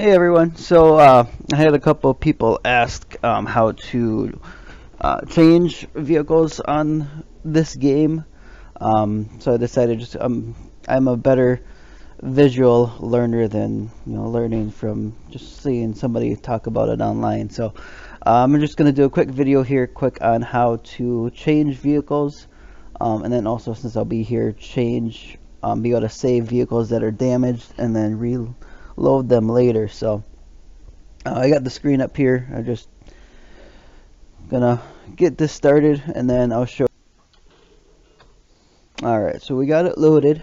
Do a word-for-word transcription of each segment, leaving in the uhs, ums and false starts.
Hey everyone, so uh, I had a couple of people ask um, how to uh, change vehicles on this game, um, so I decided just um, I'm a better visual learner than you know learning from just seeing somebody talk about it online. So um, I'm just going to do a quick video here, quick on how to change vehicles, um, and then also since I'll be here, change um, be able to save vehicles that are damaged and then re. load them later. So uh, I got the screen up here. I'm just gonna get this started and then I'll show. Alright, so we got it loaded.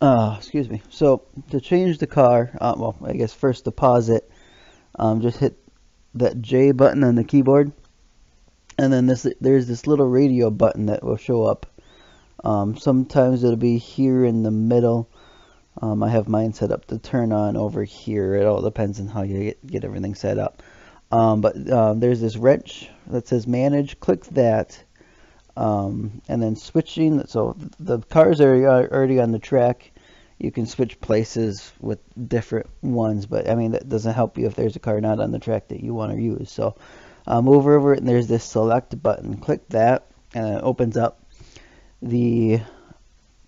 Uh, excuse me. So to change the car, uh, well, I guess first to pause it, um, just hit that J button on the keyboard, and then this there's this little radio button that will show up. Um, sometimes it'll be here in the middle. Um, I have mine set up to turn on over here. It all depends on how you get, get everything set up. Um, but uh, there's this wrench that says manage. Click that, um, and then switching. So the cars are already on the track. You can switch places with different ones, but I mean that doesn't help you if there's a car not on the track that you want to use. So uh, move over it, and there's this select button. Click that, and it opens up the.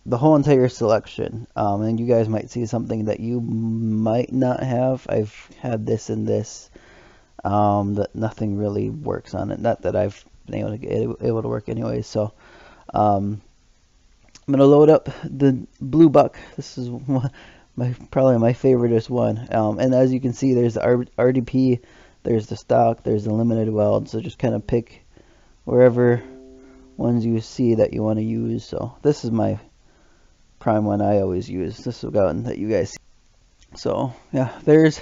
the whole entire selection, um, and you guys might see something that you might not have. I've had this and this, um, that nothing really works on it. Not that I've been able to get able to work anyway. So um, I'm gonna load up the Blue Buck. This is one, my probably my favoriteest one. Um, and as you can see, there's the R D P, there's the stock, there's the limited weld. So just kind of pick wherever ones you see that you want to use. So this is my prime one I always use. This is the one that you guys see. So yeah, there's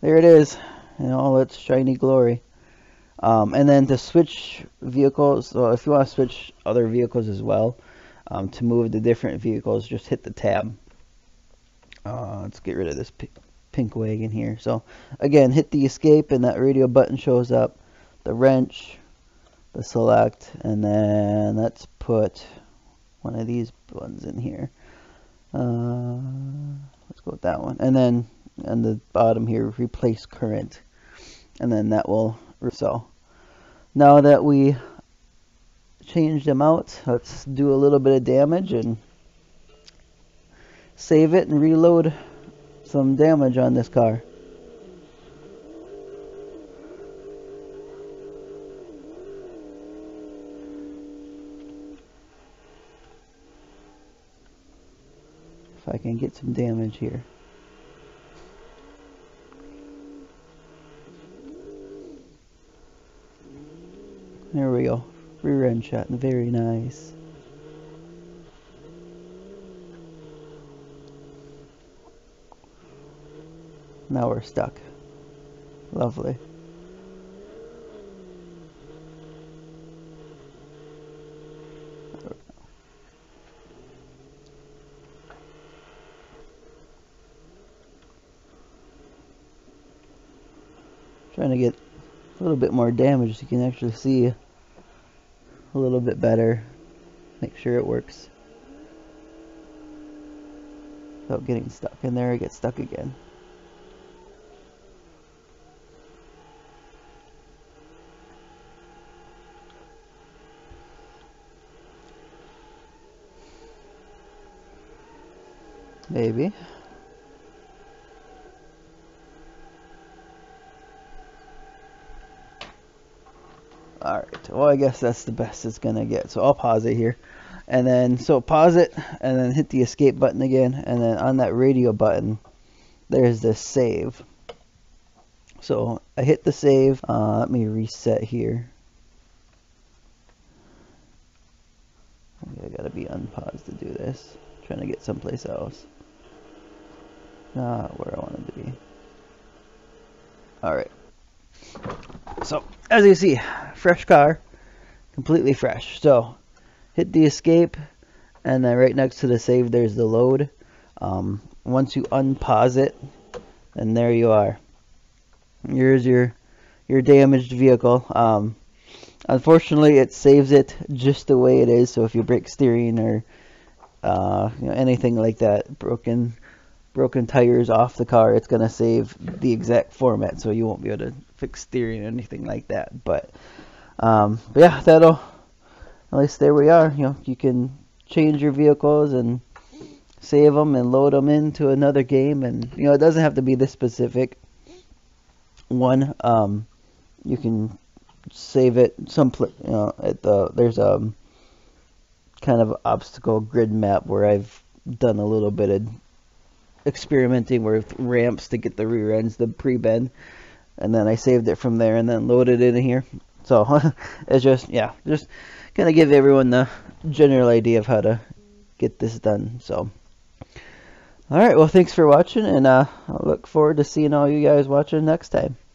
there it is in all its shiny glory. Um, and then to switch vehicles, so if you want to switch other vehicles as well, um, to move the different vehicles, just hit the tab. Uh, let's get rid of this pink wagon here. So again, hit the escape and that radio button shows up, the wrench, the select, and then let's put one of these ones in here. Uh, let's go with that one. And then on the bottom here, replace current. And then that will, so now that we changed them out, let's do a little bit of damage and save it and reload some damage on this car. I can get some damage here. There we go. Rear end shot. Very nice. Now we're stuck. Lovely. Trying to get a little bit more damage so you can actually see a little bit better. Make sure it works without getting stuck. And there I get stuck again. Maybe. Alright, well I guess that's the best it's gonna get, so I'll pause it here, and then so pause it and then hit the escape button again, and then on that radio button there's this save. So I hit the save. Uh, let me reset here. I gotta be unpaused to do this. I'm trying to get someplace else, not where I wanted to be. Alright, so as you see, fresh car, completely fresh. So hit the escape, and then right next to the save there's the load. Um, once you unpause it, and there you are. Here's your your damaged vehicle. Um, unfortunately it saves it just the way it is, so if you break steering or uh, you know, anything like that, broken broken tires off the car, it's going to save the exact format, so you won't be able to fix steering or anything like that. But, um, but yeah, that'll, at least there we are. You know, you can change your vehicles and save them and load them into another game, and you know, it doesn't have to be this specific one. Um, you can save it some, you know, at the, there's a kind of obstacle grid map where I've done a little bit of experimenting with ramps to get the rear ends, the pre-bend, and then I saved it from there and then loaded it in here. So it's just, yeah, just kind of give everyone the general idea of how to get this done. So all right, well, thanks for watching, and uh, I look forward to seeing all you guys watching next time.